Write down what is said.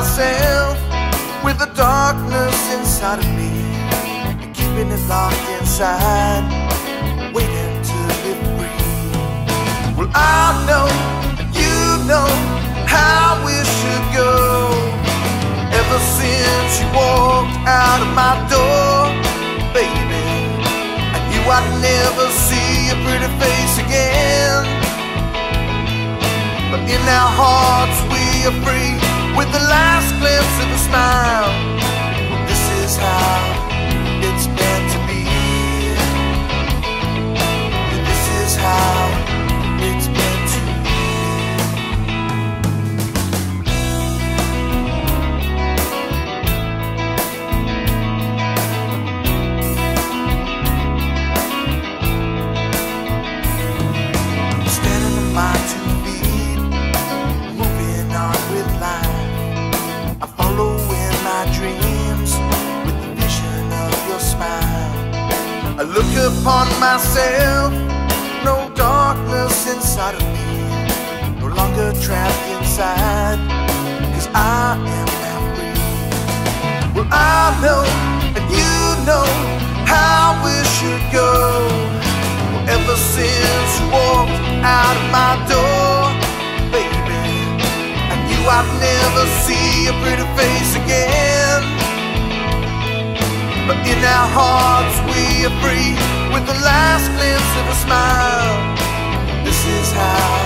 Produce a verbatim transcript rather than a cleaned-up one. myself with the darkness inside of me, and keeping it locked inside, waiting to be free. Well, I know, and you know how we should go. Ever since you walked out of my door, baby, I knew I'd never see your pretty face again. But in our hearts we are free, with the last glimpse of a smile. Well, this is how it's meant to be. And this is how it's meant to be. Standing in my two feet, moving on with life. I follow in my dreams with the vision of your smile. I look upon myself, no darkness inside of me, no longer trapped inside, cause I am now free. Well, I know, and you know how we should go. Well, ever since you walked out of my door, I'd never see your pretty face again. But in our hearts we are free, with the last glimpse of a smile. This is how